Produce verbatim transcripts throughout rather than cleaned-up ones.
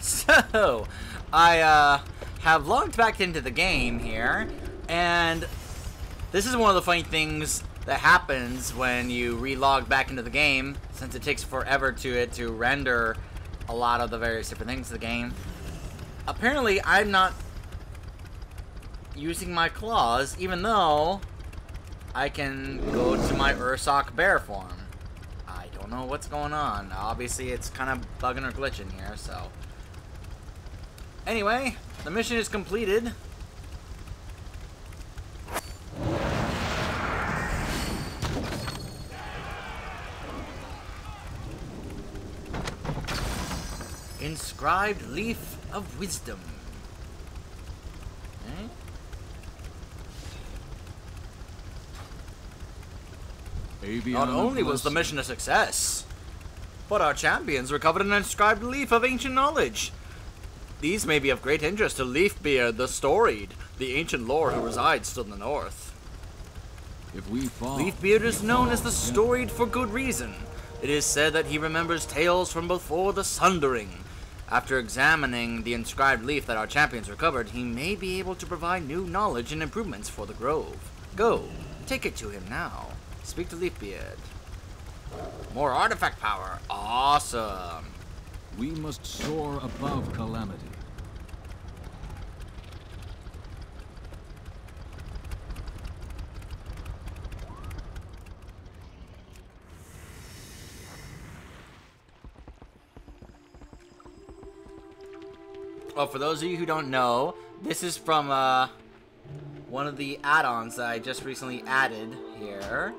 So, I uh, have logged back into the game here, and this is one of the funny things that happens when you re-log back into the game, since it takes forever to it to render a lot of the various different things of the game. Apparently, I'm not using my claws, even though I can go to my Ursoc bear form. I don't know what's going on. Obviously, it's kind of bugging or glitching here, so. Anyway, the mission is completed. Inscribed Leaf of Wisdom. Okay. Maybe not only was the mission a success, but our champions recovered an inscribed leaf of ancient knowledge. These may be of great interest to Leafbeard the Storied, the ancient lord who resides still in the north. If we fall, Leafbeard is known as the Storied for good reason. It is said that he remembers tales from before the Sundering. After examining the inscribed leaf that our champions recovered, he may be able to provide new knowledge and improvements for the grove. Go, take it to him now. Speak to Leafbeard. More artifact power. Awesome. We must soar above calamity. Well, for those of you who don't know, this is from uh, one of the add-ons that I just recently added here.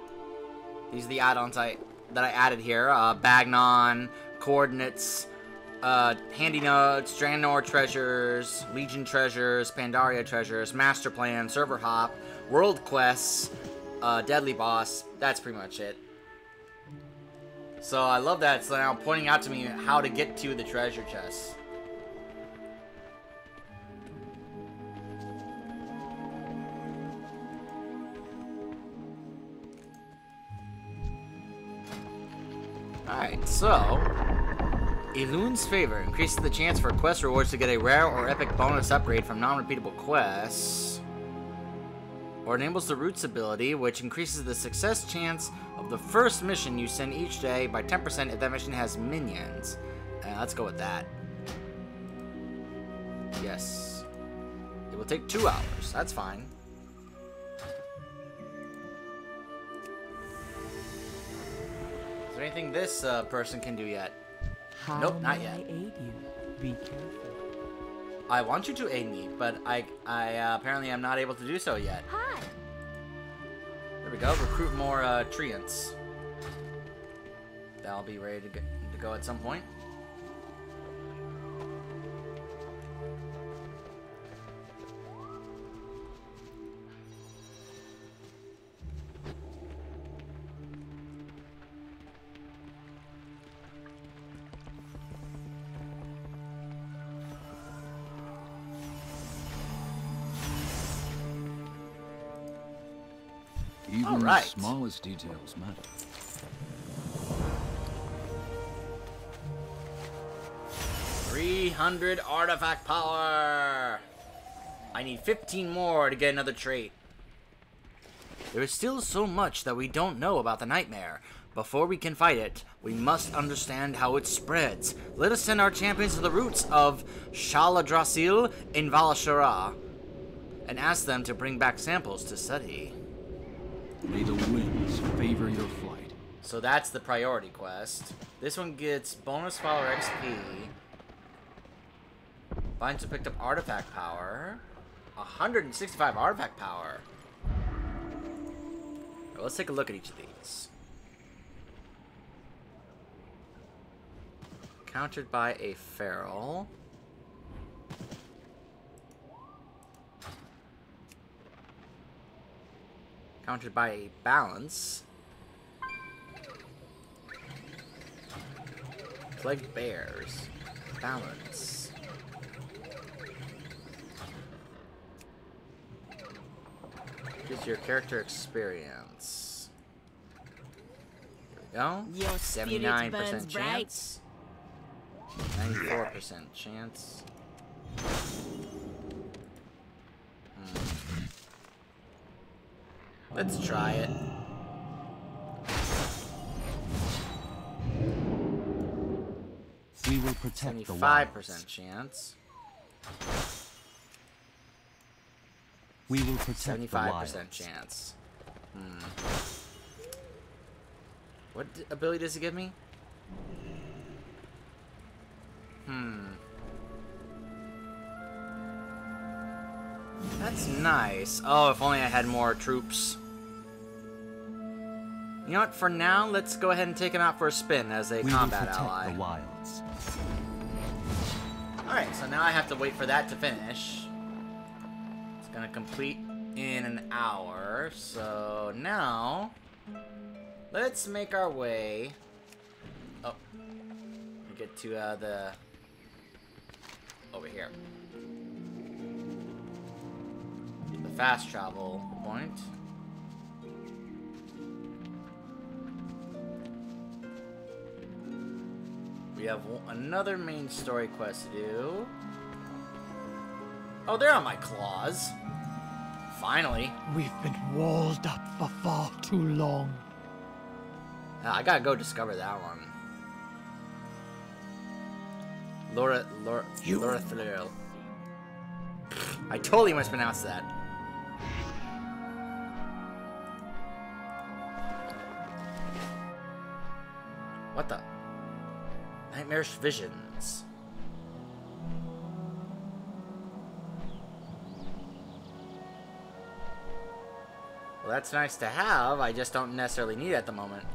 These are the add-ons I that I added here. Uh, Bagnon, Coordinates, uh, HandyNotes, Draenor Treasures, Legion Treasures, Pandaria Treasures, Master Plan, Server Hop, World Quests, uh, Deadly Boss. That's pretty much it. So I love that. It's now pointing out to me how to get to the treasure chest. Alright, so, Elune's Favor increases the chance for quest rewards to get a rare or epic bonus upgrade from non-repeatable quests, or enables the Root's ability, which increases the success chance of the first mission you send each day by ten percent if that mission has minions. Uh, let's go with that. Yes. It will take two hours. That's fine. Anything this uh, person can do yet? How nope, not yet. I, aid you? Be careful. I want you to aid me, but I, I uh, apparently am not able to do so yet. Hi. There we go. Recruit more uh, treants. That'll be ready to, get, to go at some point. Even right. The smallest details matter. three hundred artifact power! I need fifteen more to get another trait. There is still so much that we don't know about the nightmare. Before we can fight it, we must understand how it spreads. Let us send our champions to the roots of Shaladrasil in Valashara and ask them to bring back samples to study. May the winds favor your flight. So that's the priority quest. This one gets bonus follower X P. Binds to picked up artifact power. one hundred sixty-five artifact power. Right, let's take a look at each of these. Countered by a feral. Countered by a balance. Plagued bears. Balance. Gives your character experience. There we go. seventy-nine percent chance. Bright. ninety-four percent chance. Hmm. Let's try it. We will protect the wild. seventy-five percent chance. We will protect the wild. seventy-five percent chance. Hmm. What ability does it give me? Hmm. That's nice. Oh, if only I had more troops. You know what? For now, let's go ahead and take him out for a spin as a we combat ally. The wilds. All right. So now I have to wait for that to finish. It's gonna complete in an hour. So now. Let's make our way. Oh, we get to uh, the over here. The fast travel point. We have another main story quest to do. Oh, there are my claws. Finally. We've been walled up for far too long. Ah, I gotta go discover that one. Laura, Laura, Lorlothil. I totally mispronounced that. What the? Nightmarish visions. Well, that's nice to have. I just don't necessarily need it at the moment.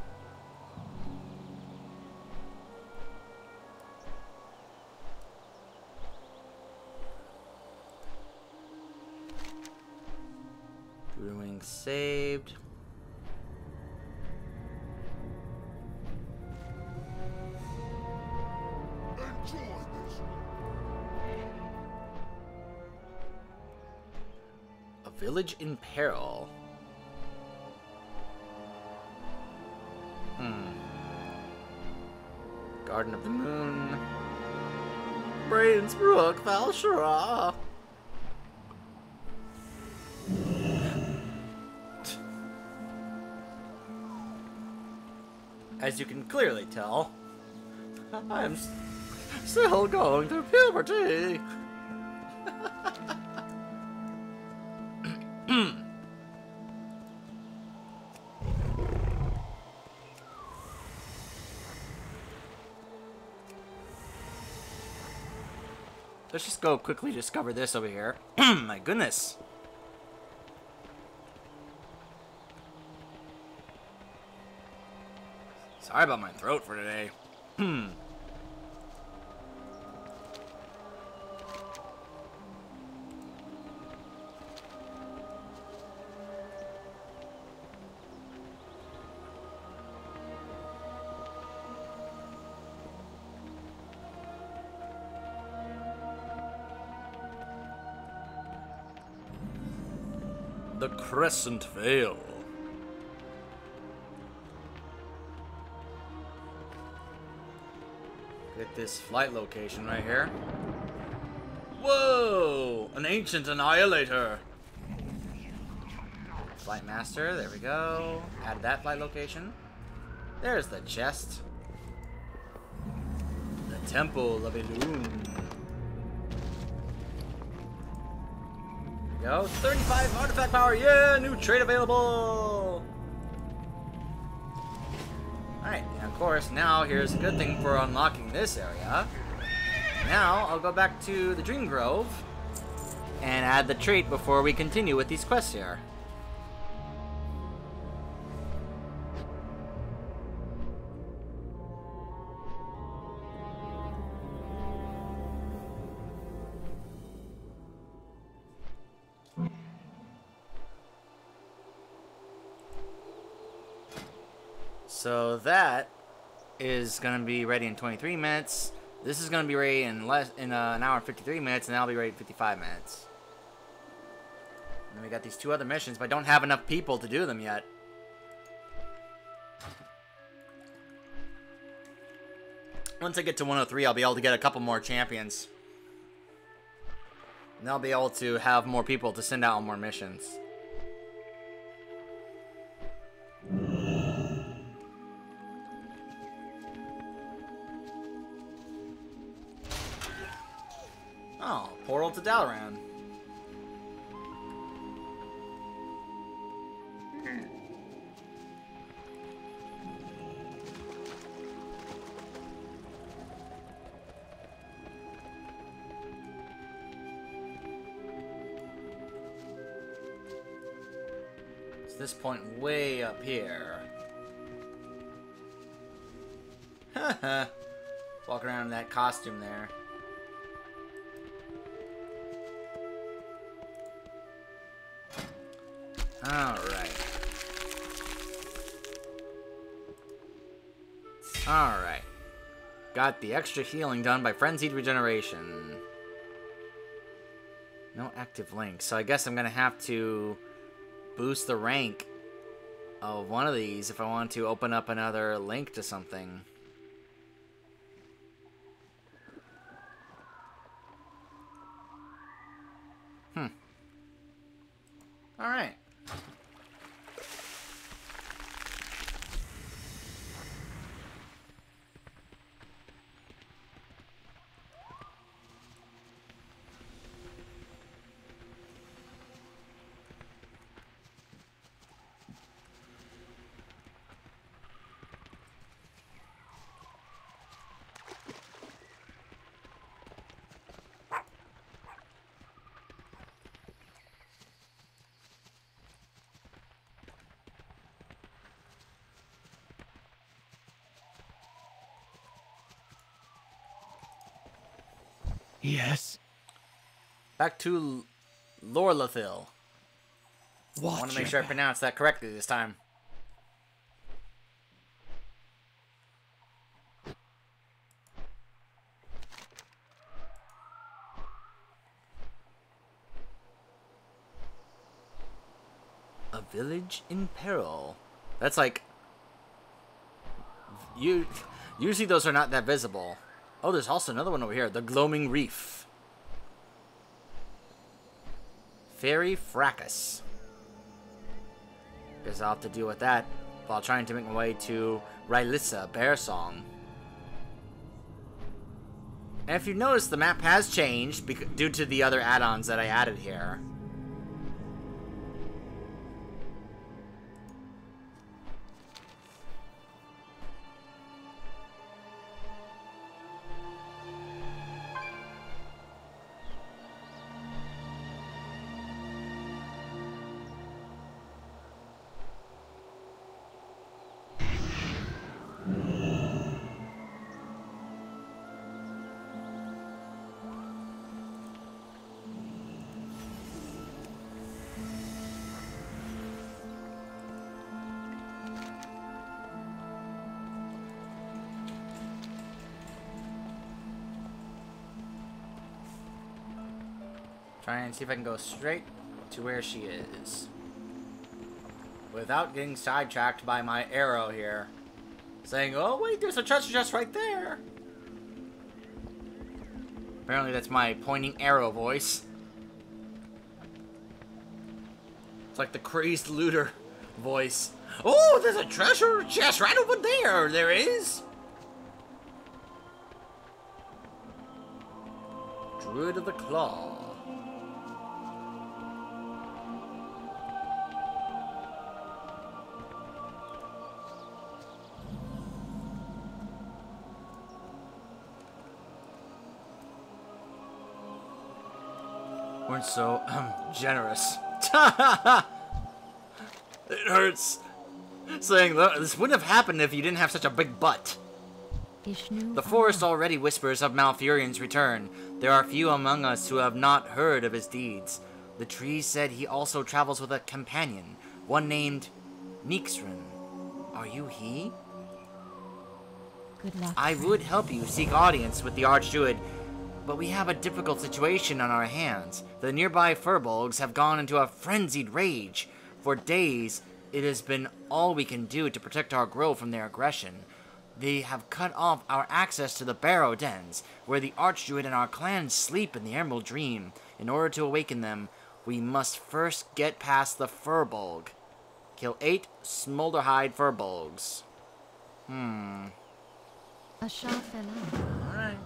Saved. Enjoy this. A village in peril. Hmm. Garden of the Moon. Brains Brook, Valashara. As you can clearly tell, I am still going through puberty. Let's just go quickly discover this over here. My goodness. Sorry about my throat for today. Hmm. The Crescent Vale. This flight location right here. Whoa! An ancient annihilator. Flight master, there we go. Add that flight location. There's the chest. The Temple of Elune. There we go. thirty-five artifact power. Yeah, new trait available. Of course, now here's a good thing for unlocking this area. Now I'll go back to the Dream Grove and add the trait before we continue with these quests here. So that is gonna be ready in twenty-three minutes. This is gonna be ready in less in uh, an hour and fifty-three minutes, and that'll be ready in fifty-five minutes. And then we got these two other missions, but I don't have enough people to do them yet. Once I get to one oh three, I'll be able to get a couple more champions. And I'll be able to have more people to send out on more missions. Oh, portal to Dalaran. This point way up here. Haha. Walk around in that costume there. Alright. Alright. Got the extra healing done by Frenzied Regeneration. No active links, so I guess I'm gonna have to boost the rank of one of these if I want to open up another link to something. Hmm. Alright. Yes. Back to Lorlothil. Watch I want to make sure back. I pronounce that correctly this time. A village in peril. That's like... You, usually those are not that visible. Oh, there's also another one over here. The Gloaming Reef. Fairy Fracas. Guess I'll have to deal with that while trying to make my way to Rylissa, Bearsong. And if you notice, the map has changed due to the other add-ons that I added here. Try and see if I can go straight to where she is. Without getting sidetracked by my arrow here. Saying, oh wait, there's a treasure chest right there. Apparently that's my pointing arrow voice. It's like the crazed looter voice. Oh, there's a treasure chest right over there. There is. Druid of the Claw. So um, generous. It hurts saying this wouldn't have happened if you didn't have such a big butt. The forest already whispers of Malfurion's return. There are few among us who have not heard of his deeds. The trees said he also travels with a companion, one named Nixran. Are you he? Good luck. I would help you seek audience with the Archdruid, but we have a difficult situation on our hands. The nearby Furbolgs have gone into a frenzied rage. For days, it has been all we can do to protect our grove from their aggression. They have cut off our access to the Barrow Dens, where the Archdruid and our clan sleep in the Emerald Dream. In order to awaken them, we must first get past the Furbolg. Kill eight Smolderhide Furbolgs. Hmm. A shot fell out. Alright.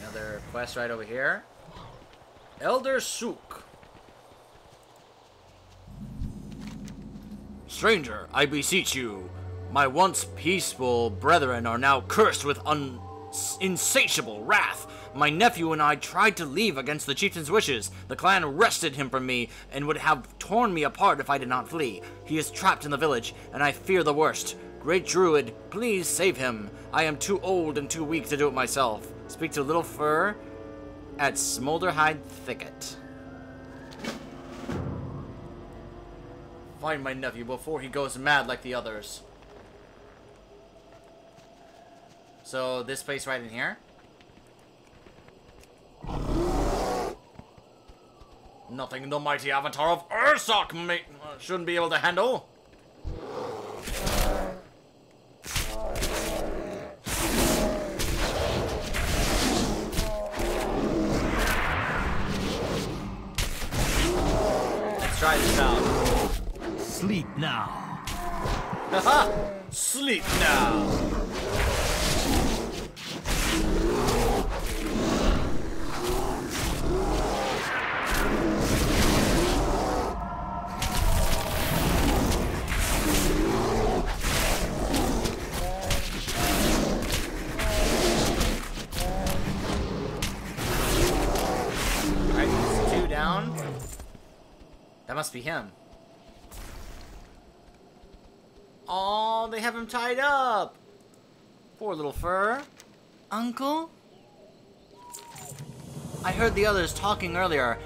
Another quest right over here. Elder Sook. Stranger, I beseech you. My once peaceful brethren are now cursed with un insatiable wrath. My nephew and I tried to leave against the chieftain's wishes. The clan wrested him from me and would have torn me apart if I did not flee. He is trapped in the village, and I fear the worst. Great Druid, please save him. I am too old and too weak to do it myself. Speak to Little Fur at Smolderhide Thicket. Find my nephew before he goes mad like the others. So, this place right in here? Nothing the mighty avatar of Ursoc may, uh, shouldn't be able to handle. Let's try this out. Sleep now. Haha! Sleep now. That must be him. Oh, they have him tied up. Poor Little Fur. Uncle? I heard the others talking earlier.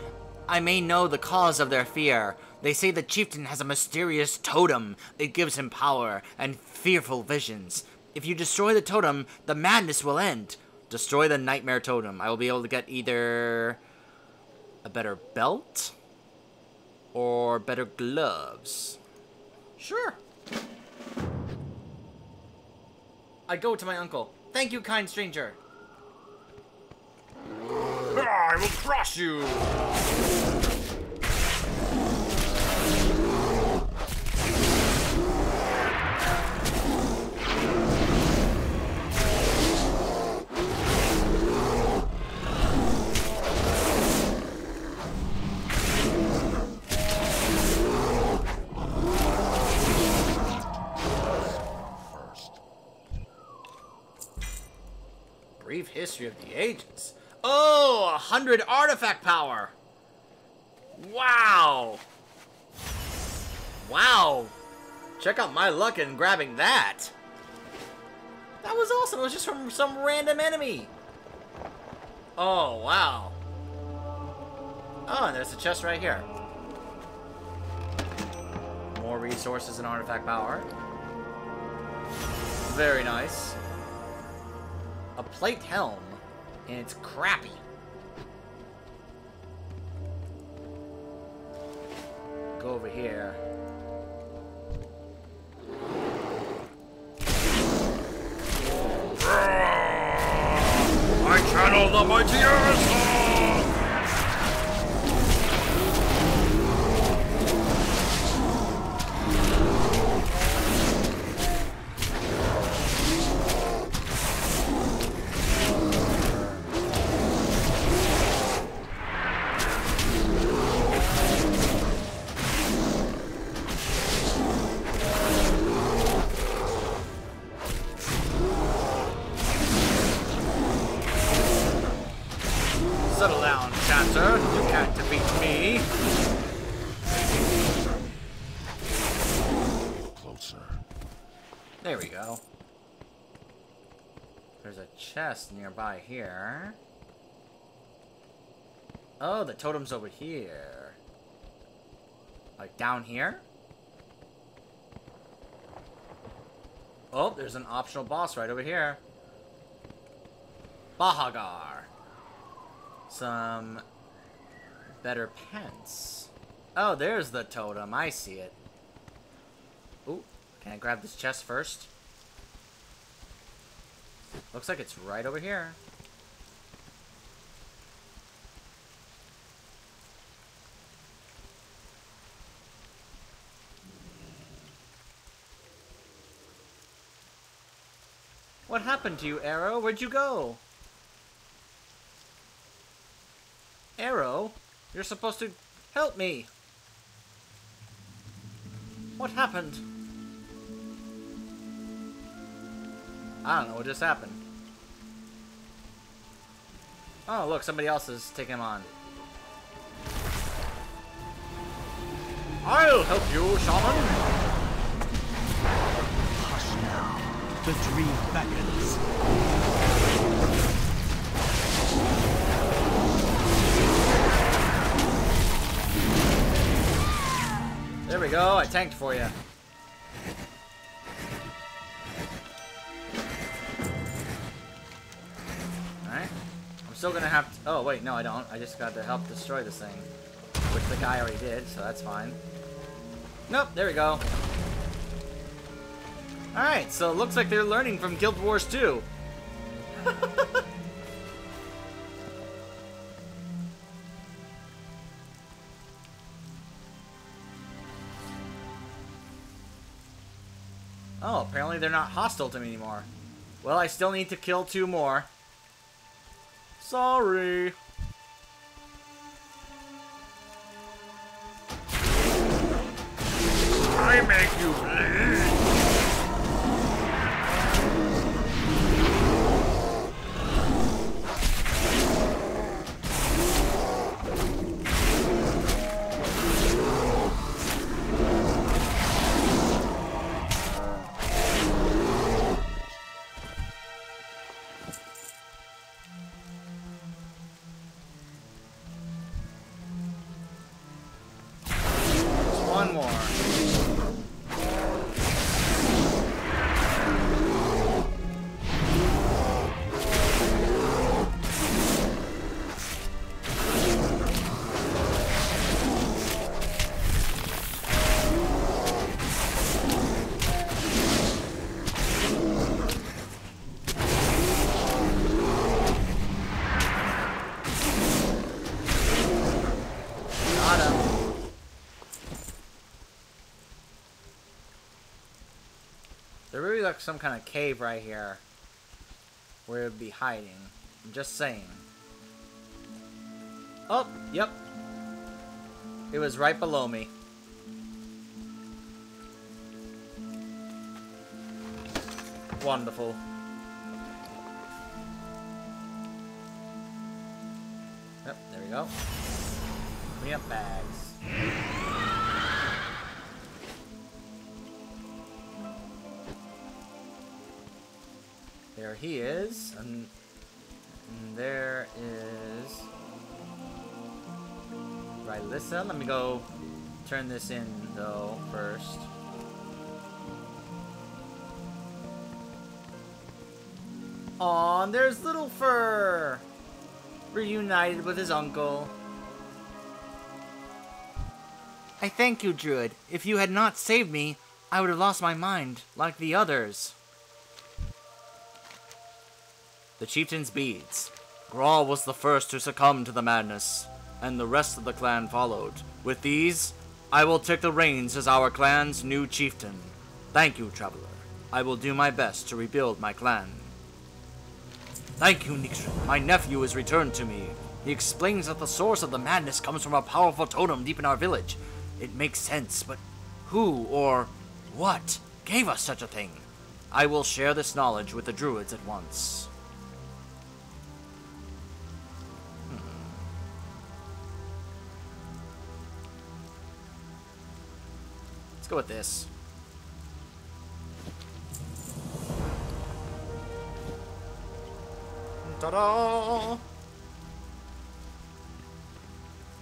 I may know the cause of their fear. They say the chieftain has a mysterious totem. It gives him power and fearful visions. If you destroy the totem, the madness will end. Destroy the nightmare totem. I will be able to get either a better belt or better gloves. Sure. I go to my uncle. Thank you, kind stranger. I will crush you! Brief history of the ages. Oh, a hundred artifact power. Wow. Wow. Check out my luck in grabbing that. That was awesome. It was just from some random enemy. Oh, wow. Oh, and there's a chest right here. More resources and artifact power. Very nice. A plate helm, and it's crappy. Go over here. I channel the mighty Ursoc! Nearby here. Oh, the totem's over here. Like down here? Oh, there's an optional boss right over here. Bahagar. some better pens. Oh, there's the totem. I see it. Ooh, can I grab this chest first? Looks like it's right over here. What happened to you, Arrow? Where'd you go? Arrow? You're supposed to help me! What happened? I don't know what just happened. Oh, look, somebody else is taking him on. I'll help you, Shaman! The dream beckons. There we go, I tanked for you. Alright. I'm still gonna have to. Oh, wait, no, I don't. I just got to help destroy this thing. Which the guy already did, so that's fine. Nope, there we go. Alright, so it looks like they're learning from Guild Wars two. Oh, apparently they're not hostile to me anymore. Well, I still need to kill two more. Sorry. I make you bleed. Like some kind of cave right here where it would be hiding. I'm just saying. Oh, yep. It was right below me. Wonderful. Yep, there we go. Bring up bags. There he is, and, and there is Rylissa. Let me go turn this in, though, first. Aw, and there's Little Fur! Reunited with his uncle. I thank you, Druid. If you had not saved me, I would have lost my mind, like the others. The chieftain's beads. Grawl was the first to succumb to the madness, and the rest of the clan followed. With these, I will take the reins as our clan's new chieftain. Thank you, traveler. I will do my best to rebuild my clan. Thank you, Nixon. My nephew is returned to me. He explains that the source of the madness comes from a powerful totem deep in our village. It makes sense, but who or what gave us such a thing? I will share this knowledge with the druids at once. Go with this. Ta-da!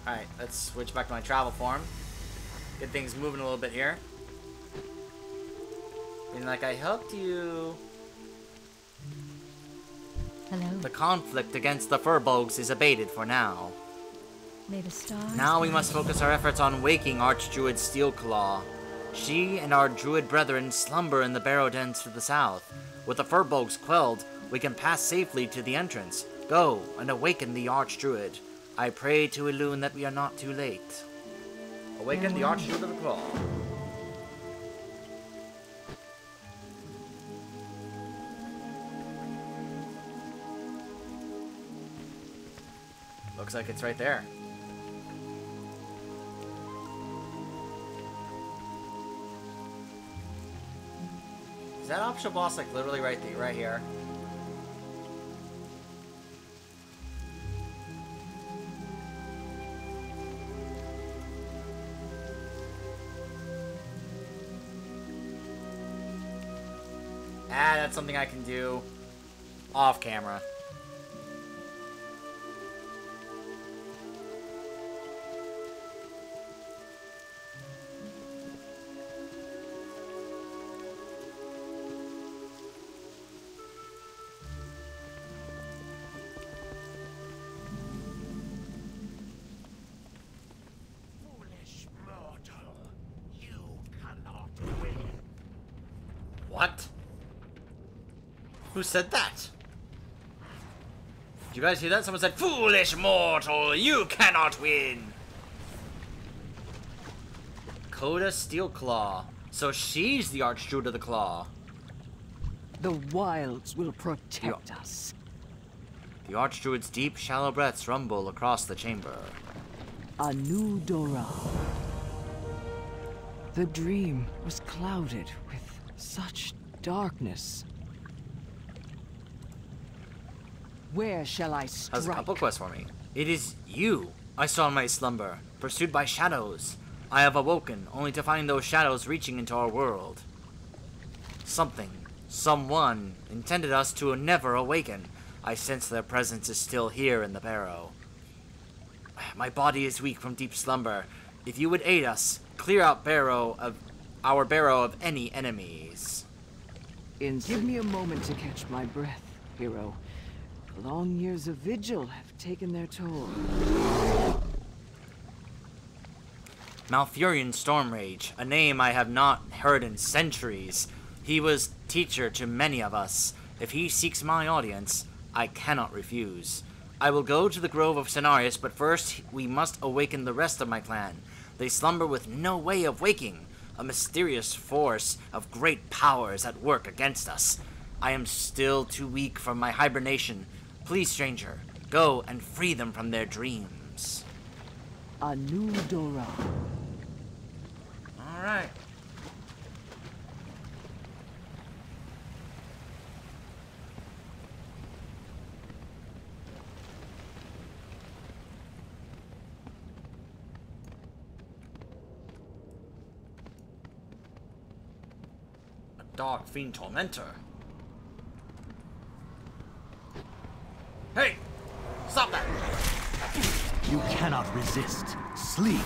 Alright, let's switch back to my travel form. Get things moving a little bit here. And like I helped you. Hello. The conflict against the Furbolgs is abated for now. May the stars now we must focus our efforts on waking Archdruid Steelclaw. She and our druid brethren slumber in the Barrow Dens to the south. With the Furbolgs quelled, we can pass safely to the entrance. Go and awaken the Archdruid. I pray to Elune that we are not too late. Awaken the Archdruid of the Claw. Looks like it's right there. Is that optional boss like literally right there, right here? Ah, that's something I can do off camera. Who said that? Did you guys hear that? Someone said, "Foolish mortal, you cannot win." Coda Steelclaw. So she's the Archdruid of the Claw. The wilds will protect the, us. The Archdruid's deep, shallow breaths rumble across the chamber. Anu Dora. The dream was clouded with such darkness. Where shall I strike? How's a couple quests for me? It is you I saw in my slumber, pursued by shadows. I have awoken, only to find those shadows reaching into our world. Something, someone, intended us to never awaken. I sense their presence is still here in the barrow. My body is weak from deep slumber. If you would aid us, clear out barrow of our barrow of any enemies. Give me a moment to catch my breath, hero. Long years of vigil have taken their toll. Malfurion Stormrage, a name I have not heard in centuries. He was teacher to many of us. If he seeks my audience, I cannot refuse. I will go to the Grove of Cenarius, but first we must awaken the rest of my clan. They slumber with no way of waking. A mysterious force of great power is at work against us. I am still too weak from my hibernation. Please, stranger, go and free them from their dreams. Anu Dora. All right. A dark fiend tormentor. Hey! Stop that! You cannot resist. Sleep.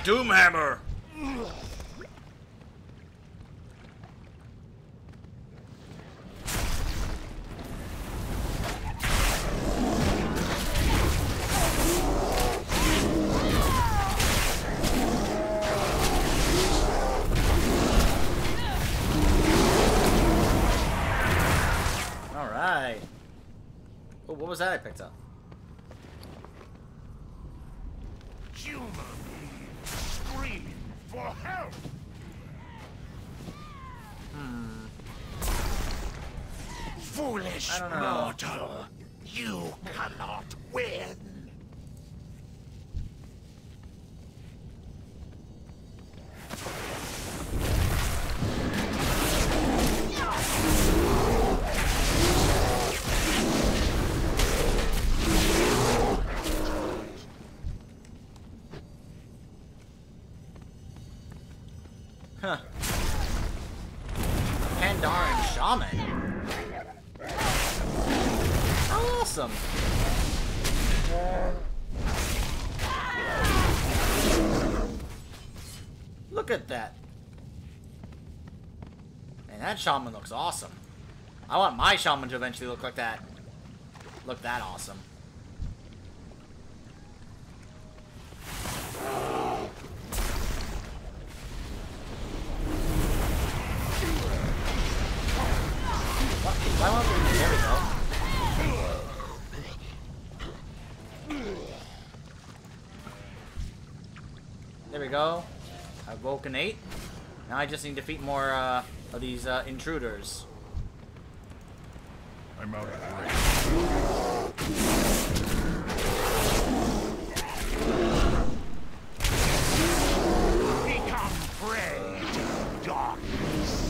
Doomhammer! All right. was that I picked up? Human screaming for help. Hmm. Foolish mortal, you cannot win. Huh. Pandaren Shaman. How awesome. Look at that. Man, that shaman looks awesome. I want my shaman to eventually look like that. Look that awesome. Go. I've woken eight. Now I just need to defeat more uh, of these uh, intruders. I'm out of range. Become prey to darkness.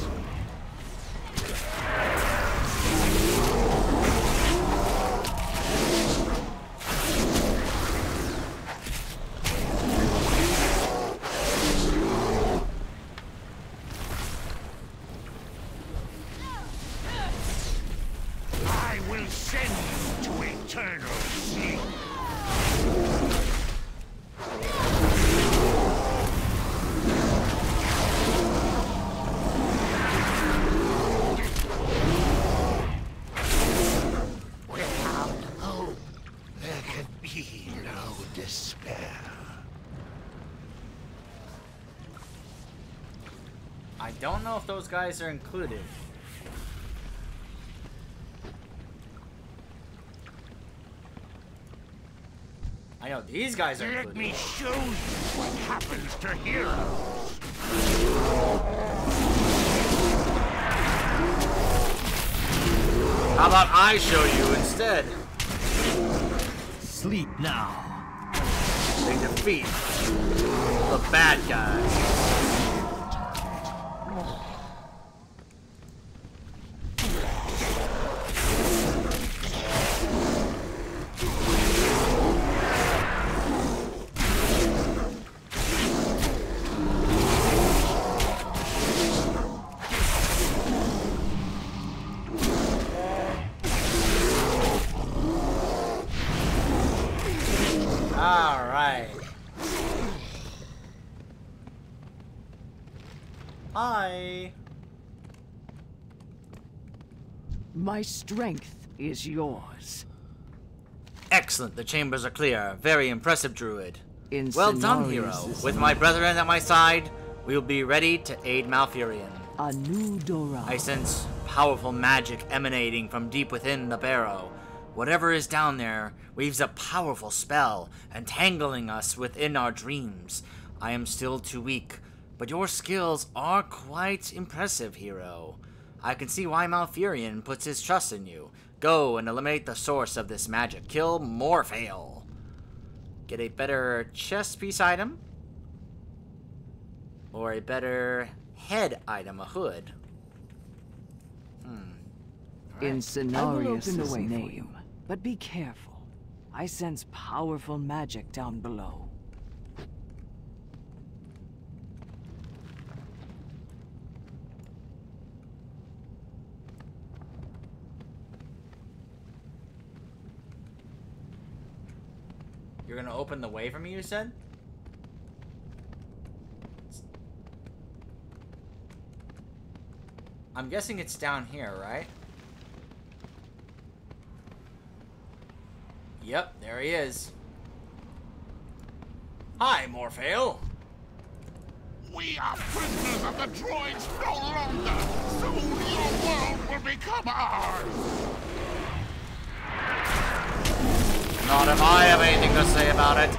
Don't know if those guys are included. I know these guys are included. Let me show you what happens to heroes. How about I show you instead? Sleep now. They defeat the bad guys. My strength is yours. Excellent. The chambers are clear. Very impressive, Druid. In well Cenarius done, hero. With my brethren at my side, we will be ready to aid Malfurion. A new Dora. I sense powerful magic emanating from deep within the barrow. Whatever is down there weaves a powerful spell, entangling us within our dreams. I am still too weak, but your skills are quite impressive, hero. I can see why Malfurion puts his trust in you. Go and eliminate the source of this magic. Kill Morfail. Get a better chest piece item. Or a better head item, a hood. Hmm. Right. In Cenarius' name, but be careful. I sense powerful magic down below. You're gonna open the way for me, you said? I'm guessing it's down here, right? Yep, there he is. Hi, Morfail! We are prisoners of the droids no longer! Soon your world will become ours! Not if I have anything to say about it.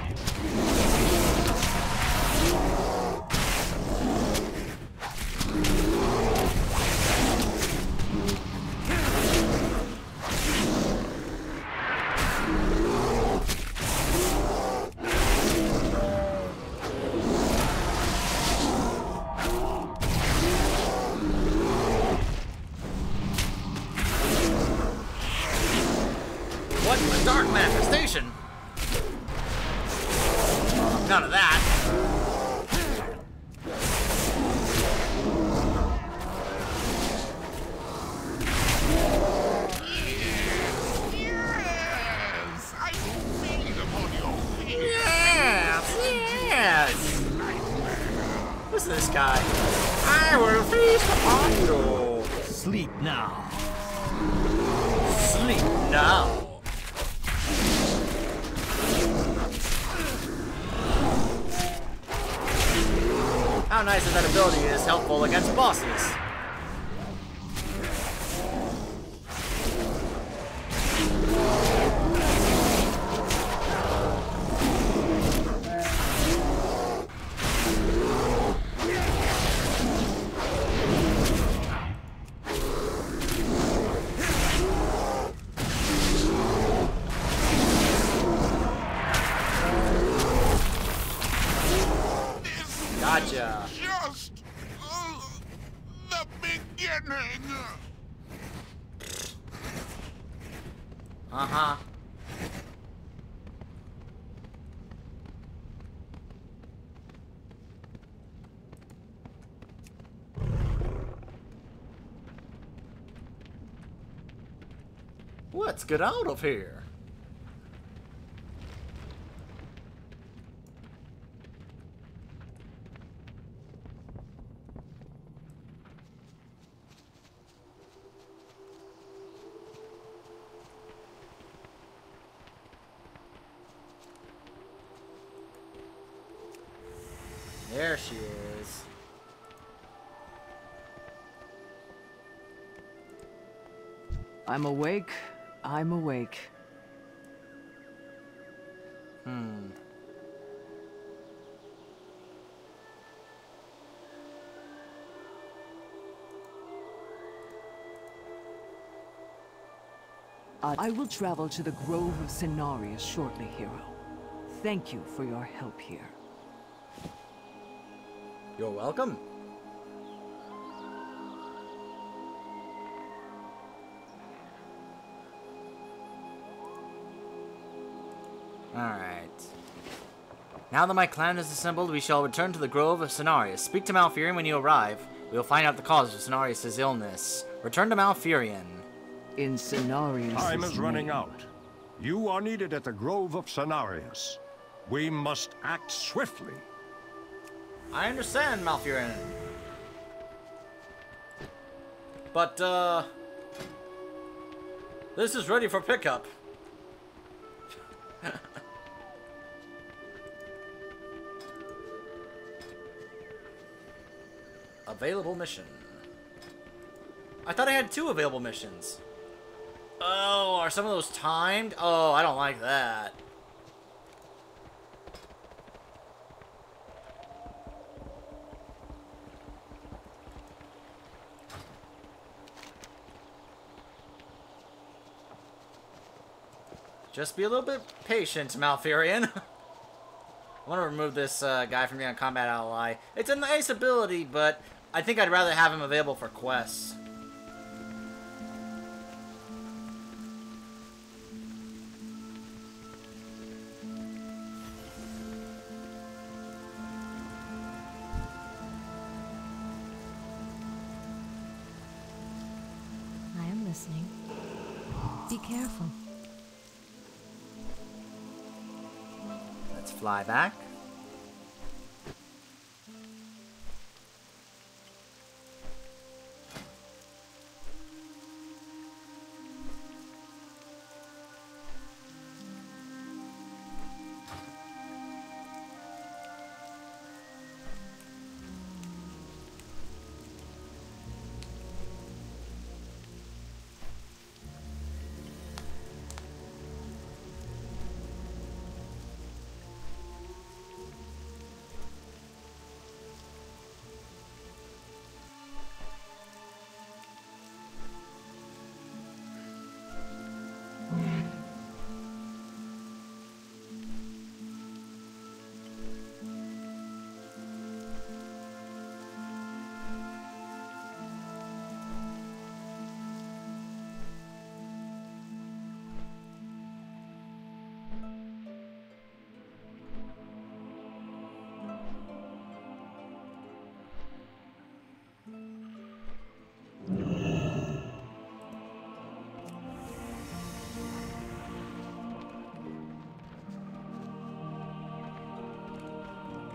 Let's get out of here. There she is. I'm awake. I'm awake. Hmm. I will travel to the Grove of Cenarius shortly, Hero. Thank you for your help here. You're welcome. Alright. Now that my clan is assembled, we shall return to the Grove of Cenarius. Speak to Malfurion when you arrive. We will find out the cause of Cenarius' illness. Return to Malfurion. In Cenarius. Time is running out. You are needed at the Grove of Cenarius. We must act swiftly. I understand, Malfurion. But, uh... this is ready for pickup. Available mission. I thought I had two available missions. Oh, are some of those timed? Oh, I don't like that. Just be a little bit patient, Malfurion. I want to remove this uh, guy from being a combat ally. It's a nice ability, but I think I'd rather have him available for quests. I am listening. Be careful. Let's fly back.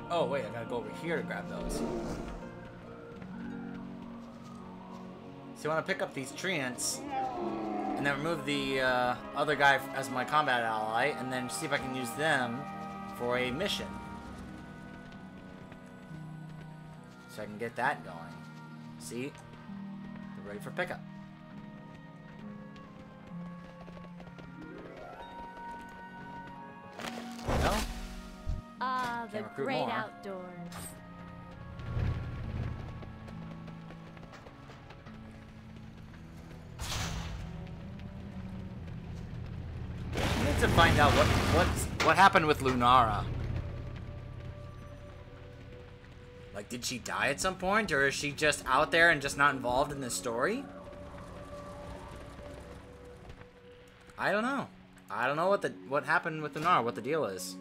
Oh, wait, I gotta go over here to grab those. So you want to pick up these tree ants, and then remove the uh, other guy as my combat ally, and then see if I can use them for a mission. So I can get that going. See? They're ready for pickup. Well, ah, the great more. outdoors. We need to find out what what's, what happened with Lunara. Like, did she die at some point, or is she just out there and just not involved in this story? I don't know. I don't know what the what happened with Lunara, what the deal is.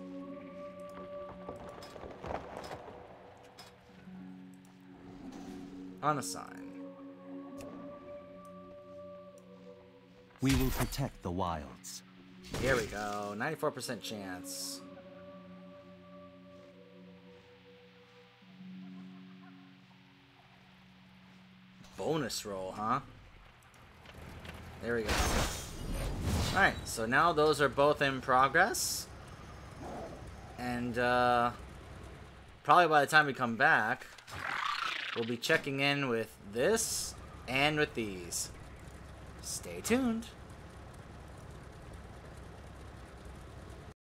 Unassigned. We will protect the wilds. Here we go. ninety-four percent chance. Bonus roll, huh? There we go. Alright, so now those are both in progress. And, uh... probably by the time we come back, we'll be checking in with this and with these. Stay tuned.